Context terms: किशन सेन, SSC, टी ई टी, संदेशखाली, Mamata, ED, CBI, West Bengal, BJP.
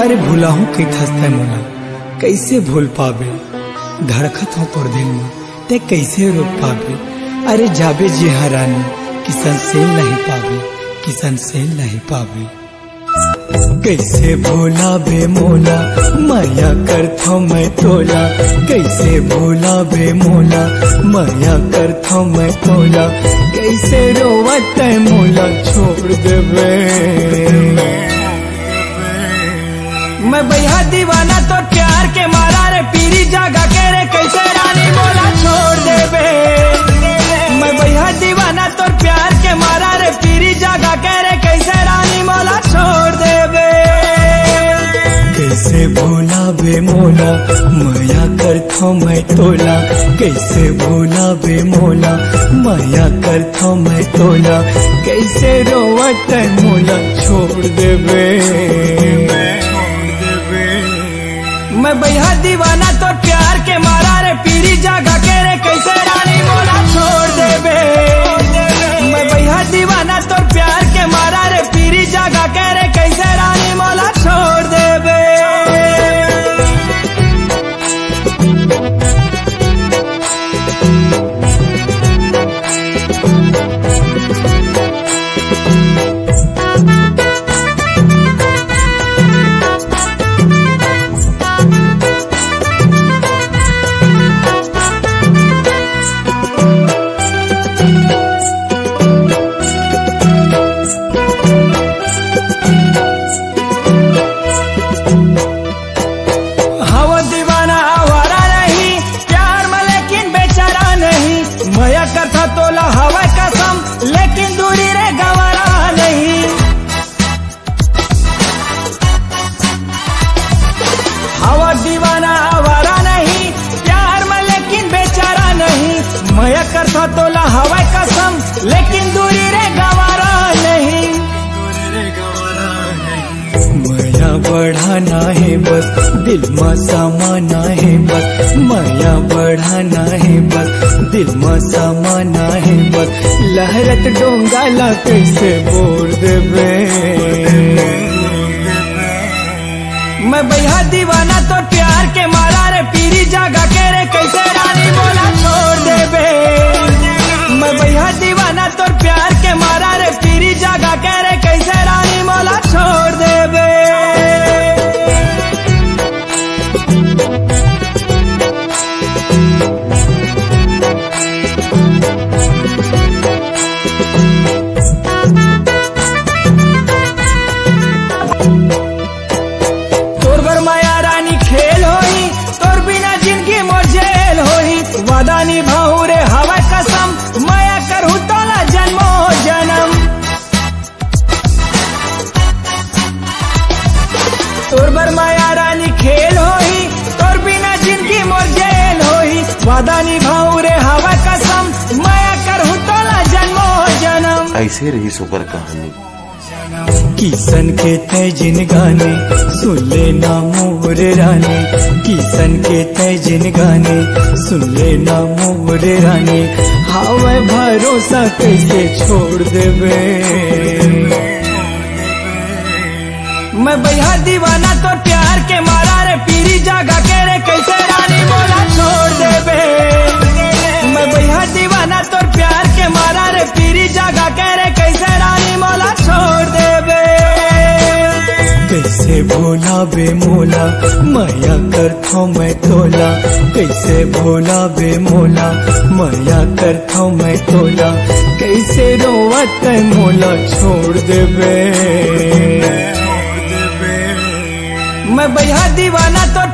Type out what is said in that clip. अरे भुलाहू के थसते मोला कैसे भूल पाबे, धड़कत हो तोर दिल में ते कैसे रोक पाबे। अरे जाबे जी हरानी किशन सेन नहीं पाबे, किशन सेन नहीं पाबे। कैसे भोला बे मोला माया करथो मैं तोला, कैसे भोला बे मोला माया करथो मैं तोला। कैसे रोवत मोला छोड़ देवे, मैं भैया दीवाना तो प्यार के मारा रे पीरी जागा के रे। कैसे रानी मोला छोड़ देवे, मैं भैया दीवाना तो प्यार के मारा रे पीरी जागा के रे। कैसे रानी मोला छोड़ देवे, कैसे भोला बे मोला माया करथो मैं तोला, कैसे भोला बे मोला माया करथो मैं तोला। कैसे रोवत मोला छोड़ देवे, मैं भैया दीवाना तो प्यार के मारा रे पीरी जागा के रे। कैसे रानी मोला छोड़ देवे, मैं भैया दीवाना तो प्यार के मारा रे पीरी जागा के रे। कैसे रानी मोला छोड़ देवे। तोला हवाई कसम लेकिन दूरी रे गवारा नहीं, माया बढ़ाना है बस दिल में समाना है बस, माया बढ़ाना है बस दिल में समाना है बस। लहरत डोंगाला कैसे बोल देवे, मैं भैया दीवाना तो प्यार के मारा रे पीरी जागा के रे। कैसे रानी मोला छोड़ देवे, मैं भैया दीवाना तो प्यार के मारा रे पीरी जागा के रे। कैसे रानी मोला छोड़ देवे। ऐसे रही सुपर कहानी किशन के तय जिन गाने सुन लेना मोर रानी, किशन के तय जिन गाने सुन लेना मोर रानी। हवा भरोसा कैसे छोड़ देवे, मैं भैया दीवाना तो प्यार के मारा रे पीरी जागा के रे। कैसे रानी मोला छोड़ देवे, मैं भैया दीवाना तो प्यार के मारा रे पीरी जागा के रे। कैसे रानी मोला छोड़ देवे, कैसे भोला बे मोला माया करथो मैं तोला, कैसे भोला बे मोला माया करथो मैं तोला। कैसे रोवत मोला छोड़ देवे, मैं भैया दीवाना तो